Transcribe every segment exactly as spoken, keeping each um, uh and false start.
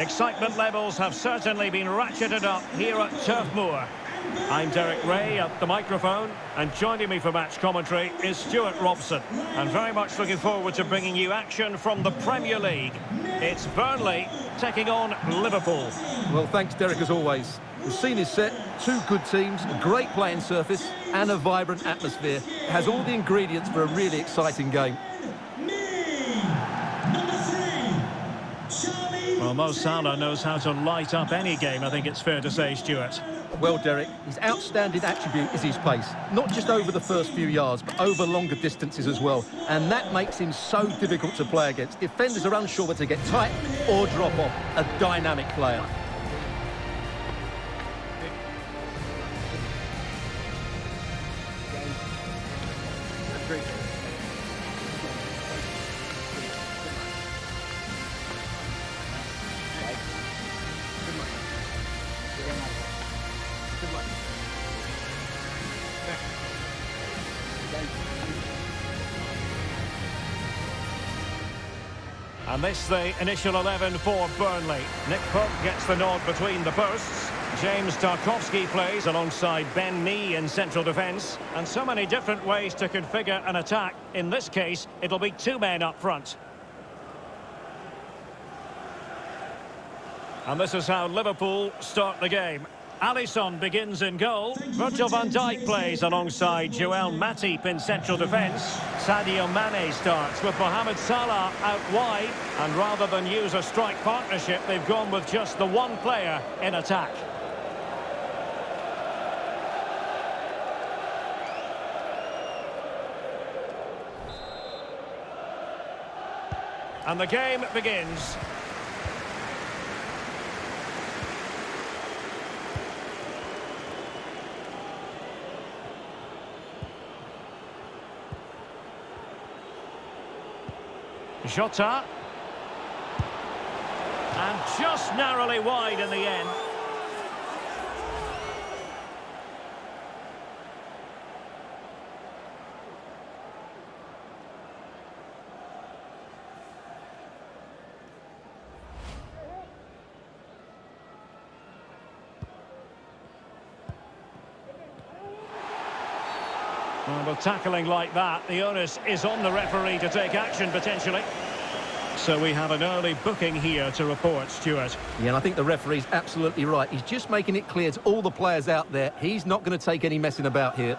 Excitement levels have certainly been ratcheted up here at Turf Moor. I'm Derek Ray at the microphone, and joining me for match commentary is Stuart Robson. And very much looking forward to bringing you action from the Premier League. It's Burnley taking on Liverpool. Well, thanks, Derek, as always. The scene is set, two good teams, a great playing surface and a vibrant atmosphere. It has all the ingredients for a really exciting game. Well, Mo Salah knows how to light up any game, I think it's fair to say, Stuart. Well, Derek, his outstanding attribute is his pace. Not just over the first few yards, but over longer distances as well. And that makes him so difficult to play against. Defenders are unsure whether to get tight or drop off. A dynamic player. And this the initial eleven for Burnley. Nick Pope gets the nod between the posts. James Tarkowski plays alongside Ben Mee in central defence. And so many different ways to configure an attack. In this case, it'll be two men up front. And this is how Liverpool start the game. Alisson begins in goal. Virgil van Dijk plays alongside Joel Matip in central defence. Sadio Mane starts with Mohamed Salah out wide. And rather than use a strike partnership, they've gone with just the one player in attack. And the game begins. Jota, and just narrowly wide in the end. Well, tackling like that, the onus is on the referee to take action, potentially. So we have an early booking here to report, Stuart. Yeah, and I think the referee's absolutely right. He's just making it clear to all the players out there, he's not going to take any messing about here.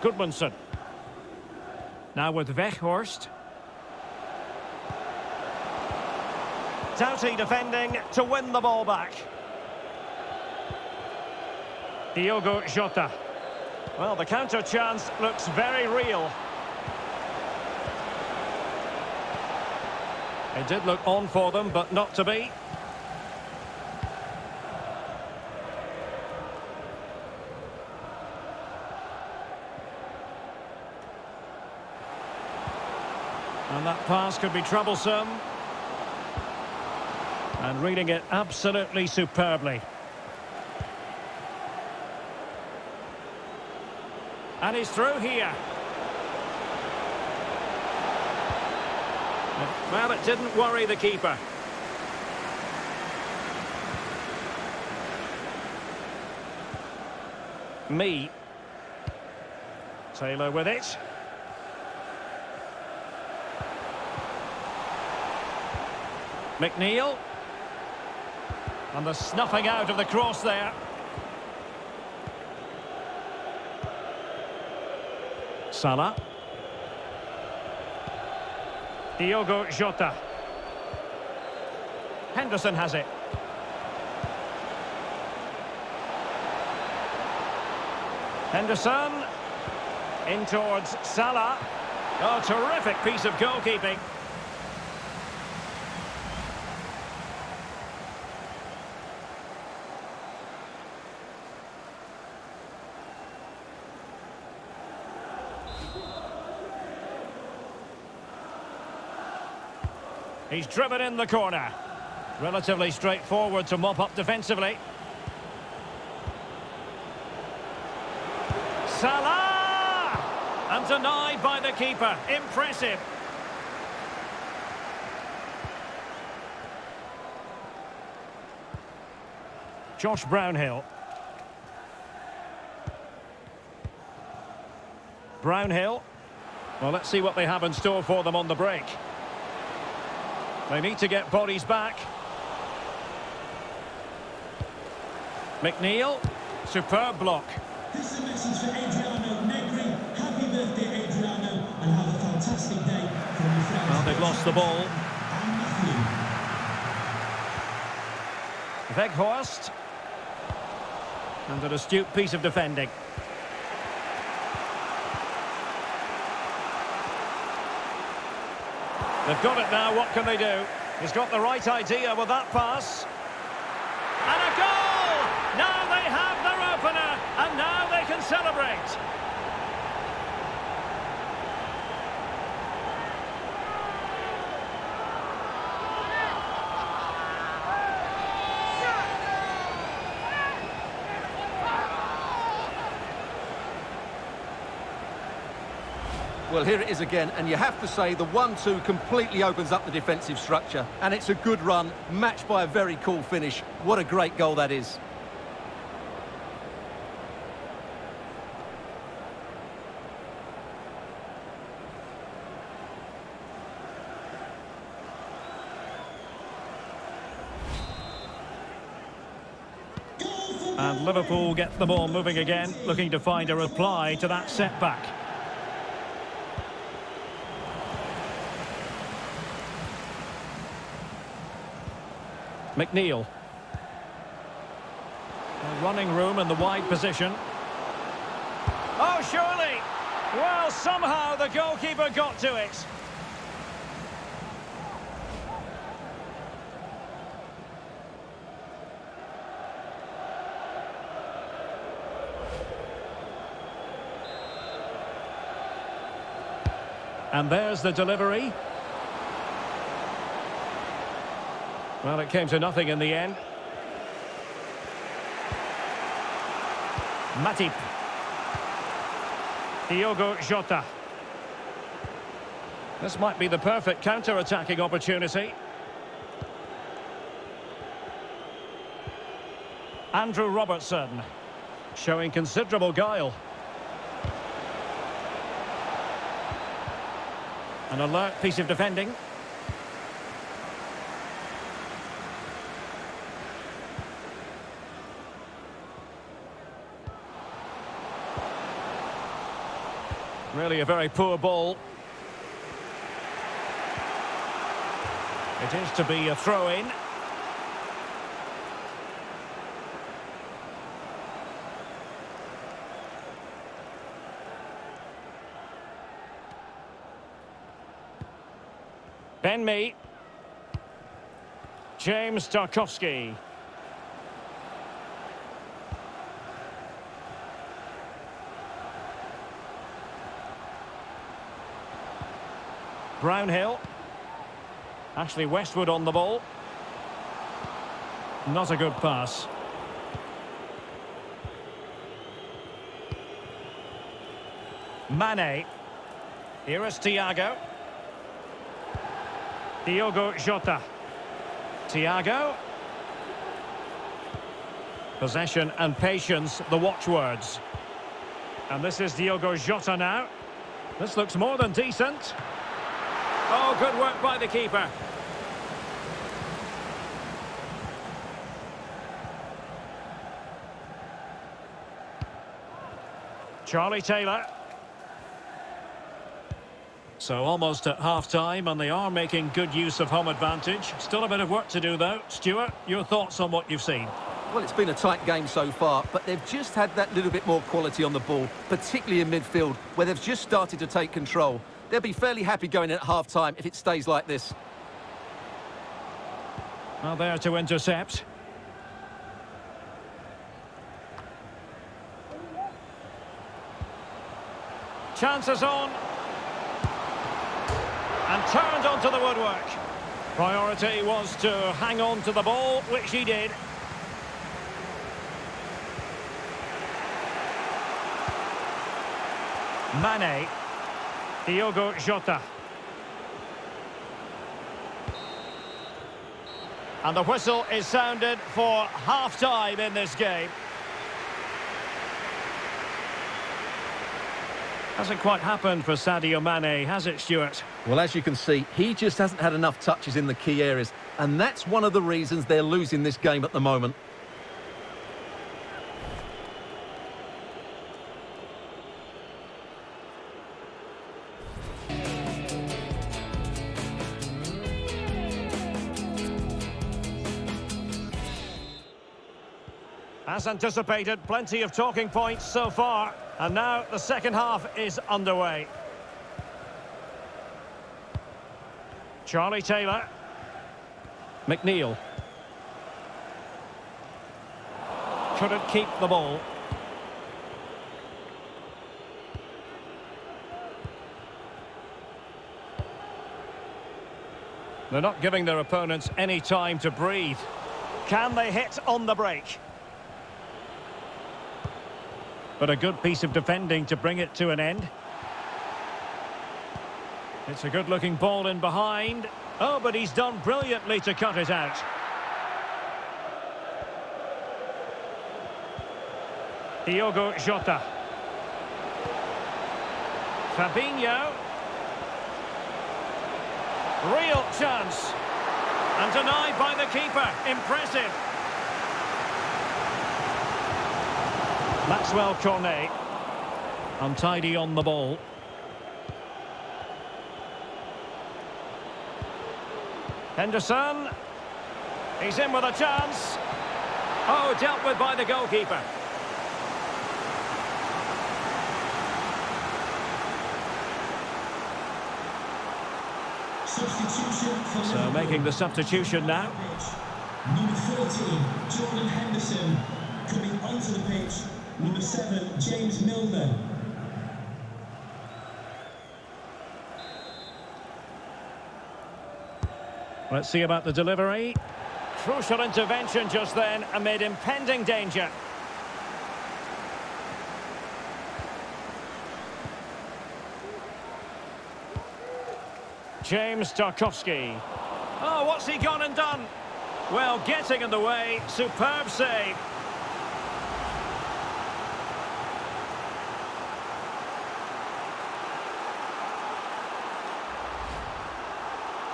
Goodmanson. Now with Weghorst. Doughty defending to win the ball back. Diogo Jota. Well, the counter chance looks very real. It did look on for them, but not to be. And that pass could be troublesome. And reading it absolutely superbly. And he's through here. Well, it didn't worry the keeper. Mee. Taylor with it. McNeil. And the snuffing out of the cross there. Salah. Diogo Jota. Henderson has it. Henderson. In towards Salah. Oh, terrific piece of goalkeeping. He's driven in the corner. Relatively straightforward to mop up defensively. Salah! And denied by the keeper. Impressive. Josh Brownhill. Brownhill. Well, let's see what they have in store for them on the break. They need to get bodies back. McNeil. Superb block. This is a message for Adriano Negri. Happy birthday, Adriano, and have a fantastic day from your friends. Well, they've lost the ball. Weghorst. And an astute piece of defending. They've got it now, what can they do? He's got the right idea with that pass. And a goal! Now they have their opener, and now they can celebrate. Well, here it is again, and you have to say the one two completely opens up the defensive structure, and it's a good run, matched by a very cool finish. What a great goal that is. And Liverpool get the ball moving again, looking to find a reply to that setback. McNeil. A running room in the wide position. Oh, surely! Well, somehow the goalkeeper got to it. And there's the delivery. Well, it came to nothing in the end. Matip. Diogo Jota. This might be the perfect counter-attacking opportunity. Andrew Robertson. Showing considerable guile. An alert piece of defending. Really a very poor ball. It is to be a throw-in. Ben Mee. James Tarkowski. Brownhill. Ashley Westwood on the ball. Not a good pass. Mane. Here is Thiago. Diogo Jota. Thiago. Possession and patience, the watchwords. And this is Diogo Jota now. This looks more than decent. Oh, good work by the keeper. Charlie Taylor. So almost at half-time, and they are making good use of home advantage. Still a bit of work to do, though. Stuart, your thoughts on what you've seen? Well, it's been a tight game so far, but they've just had that little bit more quality on the ball, particularly in midfield, where they've just started to take control. They'll be fairly happy going in at half-time if it stays like this. Well, there to intercept. Chances on. And turned onto the woodwork. Priority was to hang on to the ball, which he did. Mane, Diogo Jota. And the whistle is sounded for half-time in this game. Hasn't quite happened for Sadio Mane, has it, Stuart? Well, as you can see, he just hasn't had enough touches in the key areas, and that's one of the reasons they're losing this game at the moment. As anticipated, plenty of talking points so far. And now the second half is underway. Charlie Taylor. McNeil. Couldn't keep the ball. They're not giving their opponents any time to breathe. Can they hit on the break? But a good piece of defending to bring it to an end. It's a good-looking ball in behind. Oh, but he's done brilliantly to cut it out. Diogo Jota. Fabinho. Real chance. And denied by the keeper. Impressive. Maxwell Cornet, untidy on the ball. Henderson, he's in with a chance. Oh, dealt with by the goalkeeper. So making the substitution now. Number fourteen, Jordan Henderson, coming onto the pitch. Number seven, James Milner. Let's see about the delivery. Crucial intervention just then amid impending danger. James Tarkowski. Oh, what's he gone and done? Well, getting in the way. Superb save.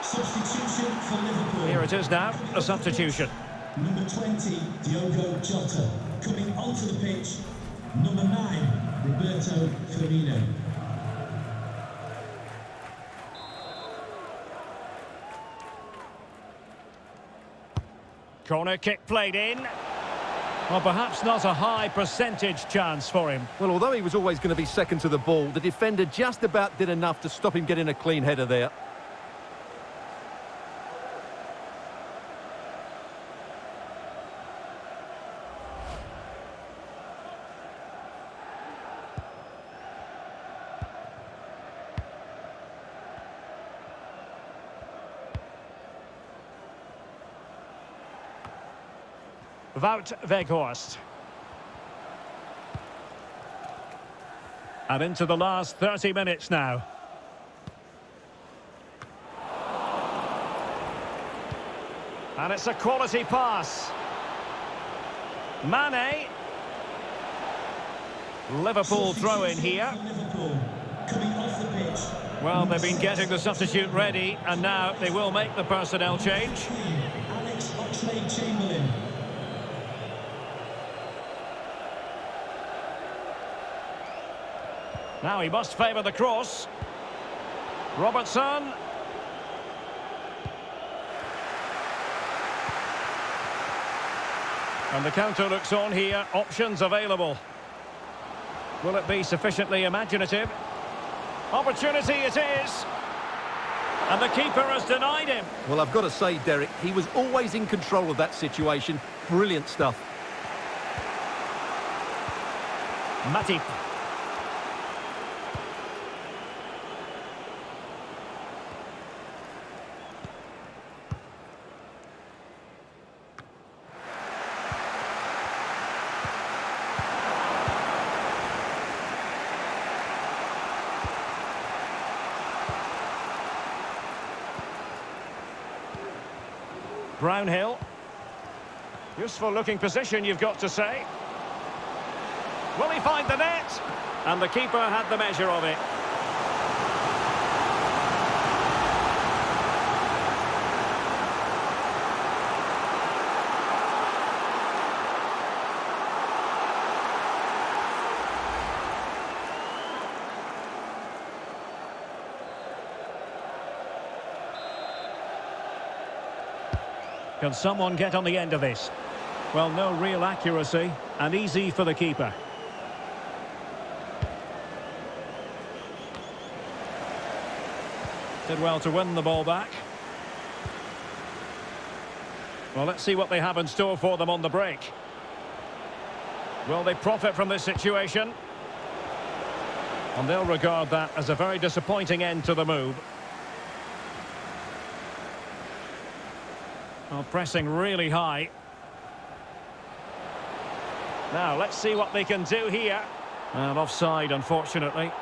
Substitution for Liverpool. Here it is now, a substitution. Number twenty, Diogo Jota. Coming onto the pitch, number nine, Roberto Firmino. Corner kick played in. Well, perhaps not a high percentage chance for him. Well, although he was always going to be second to the ball, the defender just about did enough to stop him getting a clean header there. Wout Weghorst. And into the last thirty minutes now. And it's a quality pass. Mane. Liverpool throw in here. Well, they've been getting the substitute ready, and now they will make the personnel change. Alex Oxlade-Chamberlain. Now he must favour the cross. Robertson. And the counter looks on here. Options available. Will it be sufficiently imaginative? Opportunity it is. And the keeper has denied him. Well, I've got to say, Derek, he was always in control of that situation. Brilliant stuff. Matip. Brownhill. Useful looking position, you've got to say. Will he find the net? And the keeper had the measure of it. Can someone get on the end of this? Well, no real accuracy, and easy for the keeper. Did well to win the ball back. Well, let's see what they have in store for them on the break. Will they profit from this situation? And they'll regard that as a very disappointing end to the move. Oh, pressing really high. Now, let's see what they can do here. And offside, unfortunately.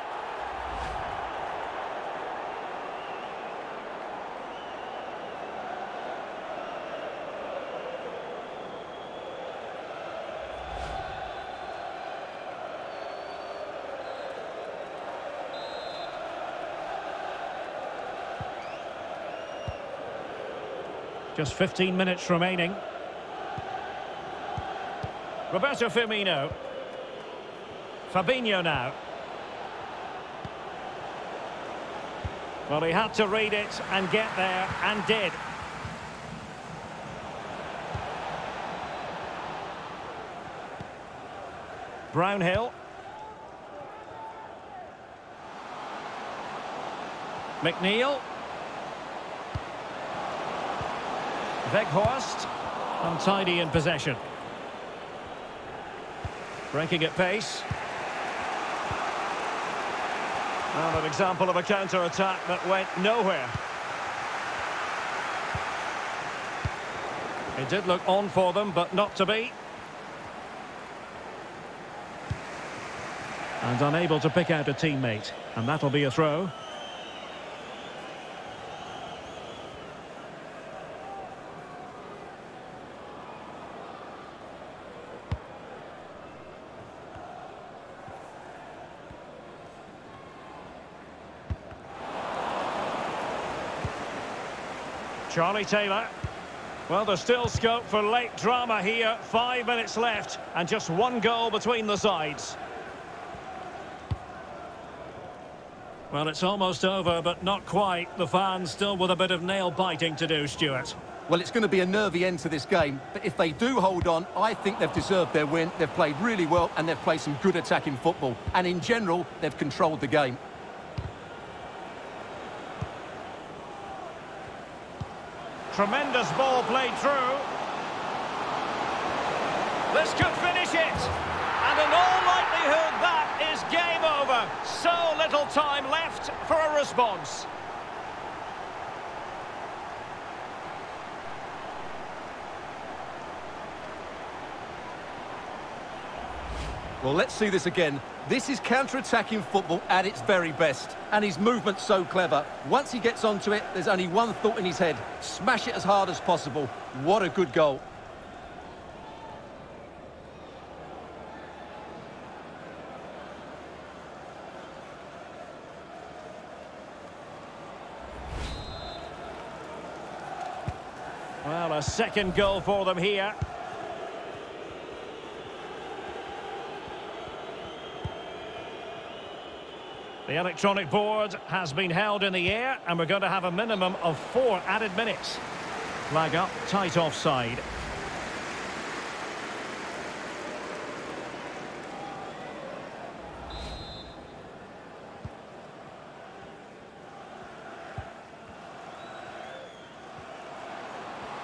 Just fifteen minutes remaining. Roberto Firmino. Fabinho now. Well, he had to read it and get there, and did. Brownhill. McNeil. Weghorst, untidy in possession. Breaking at pace. And an example of a counter-attack that went nowhere. It did look on for them, but not to be. And unable to pick out a teammate. And that'll be a throw. Charlie Taylor. Well, there's still scope for late drama here. Five minutes left, and just one goal between the sides. Well, it's almost over, but not quite. The fans still with a bit of nail-biting to do, Stuart. Well, it's going to be a nervy end to this game, but if they do hold on, I think they've deserved their win. They've played really well, and they've played some good attacking football. And in general, they've controlled the game. Tremendous ball played through. This could finish it. And in all likelihood, that is game over. So little time left for a response. Well, let's see this again. This is counter-attacking football at its very best. And his movement's so clever. Once he gets onto it, there's only one thought in his head. Smash it as hard as possible. What a good goal. Well, a second goal for them here. The electronic board has been held in the air, and we're going to have a minimum of four added minutes. Flag up, tight offside.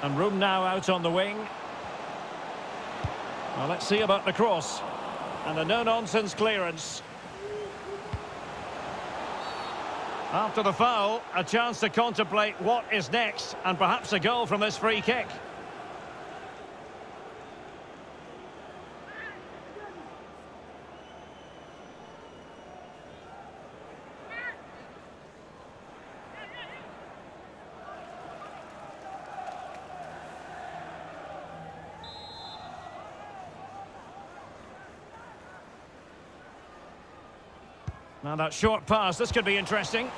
And room now out on the wing. Well, let's see about the cross. And a no-nonsense clearance. After the foul, a chance to contemplate what is next, and perhaps a goal from this free kick. Now that short pass, this could be interesting.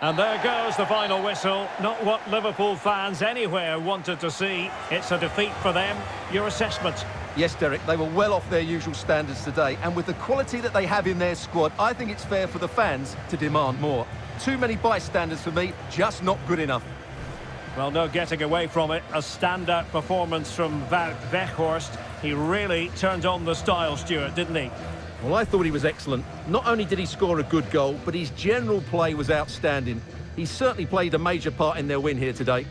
And there goes the final whistle. Not what Liverpool fans anywhere wanted to see. It's a defeat for them. Your assessment? Yes, Derek, they were well off their usual standards today. And with the quality that they have in their squad, I think it's fair for the fans to demand more. Too many bystanders for me, just not good enough. Well, no getting away from it. A standout performance from Weghorst. He really turned on the style, Stuart, didn't he? Well, I thought he was excellent. Not only did he score a good goal, but his general play was outstanding. He certainly played a major part in their win here today.